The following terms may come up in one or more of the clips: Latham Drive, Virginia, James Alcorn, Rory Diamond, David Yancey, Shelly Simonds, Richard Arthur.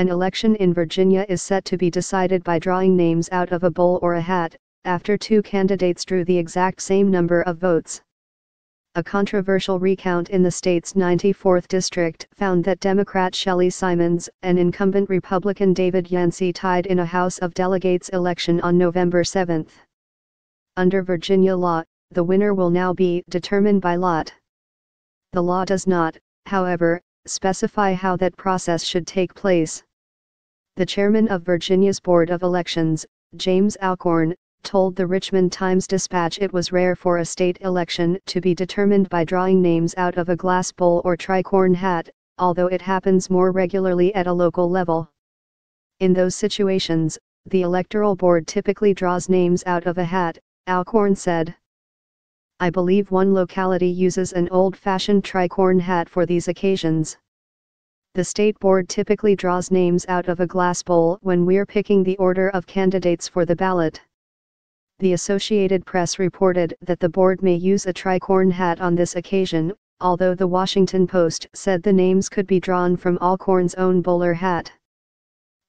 An election in Virginia is set to be decided by drawing names out of a bowl or a hat, after two candidates drew the exact same number of votes. A controversial recount in the state's 94th district found that Democrat Shelly Simonds and incumbent Republican David Yancey tied in a House of Delegates election on November 7. Under Virginia law, the winner will now be determined by lot. The law does not, however, specify how that process should take place. The chairman of Virginia's Board of Elections, James Alcorn, told the Richmond Times-Dispatch it was rare for a state election to be determined by drawing names out of a glass bowl or tricorn hat, although it happens more regularly at a local level. In those situations, the electoral board typically draws names out of a hat, Alcorn said. I believe one locality uses an old-fashioned tricorn hat for these occasions. The state board typically draws names out of a glass bowl when we're picking the order of candidates for the ballot. The Associated Press reported that the board may use a tricorn hat on this occasion, although the Washington Post said the names could be drawn from Alcorn's own bowler hat.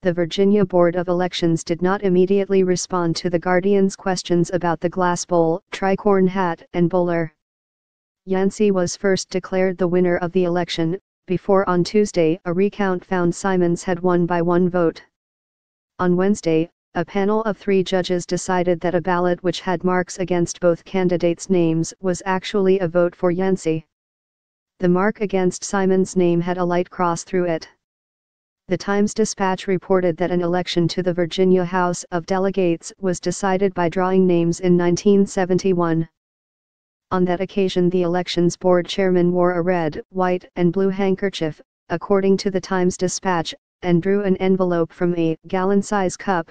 The Virginia Board of Elections did not immediately respond to the Guardian's questions about the glass bowl, tricorn hat, and bowler. Yancey was first declared the winner of the election, before on Tuesday a recount found Simonds had won by one vote. On Wednesday, a panel of three judges decided that a ballot which had marks against both candidates' names was actually a vote for Yancey. The mark against Simon's name had a light cross through it. The Times-Dispatch reported that an election to the Virginia House of Delegates was decided by drawing names in 1971. On that occasion, the elections board chairman wore a red, white, and blue handkerchief, according to the Times-Dispatch, and drew an envelope from a gallon-size cup.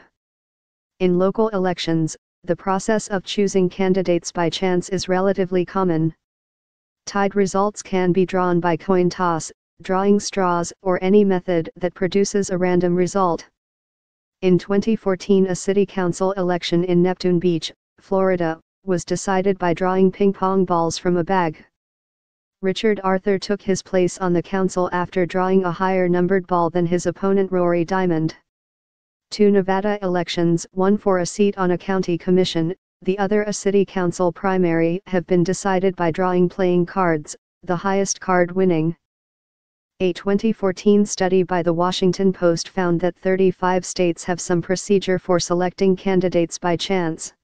In local elections, the process of choosing candidates by chance is relatively common. Tied results can be drawn by coin toss, drawing straws, or any method that produces a random result. In 2014, a city council election in Neptune Beach, Florida, was decided by drawing ping-pong balls from a bag. Richard Arthur took his place on the council after drawing a higher-numbered ball than his opponent Rory Diamond. Two Nevada elections, one for a seat on a county commission, the other a city council primary, have been decided by drawing playing cards, the highest card winning. A 2014 study by the Washington Post found that 35 states have some procedure for selecting candidates by chance.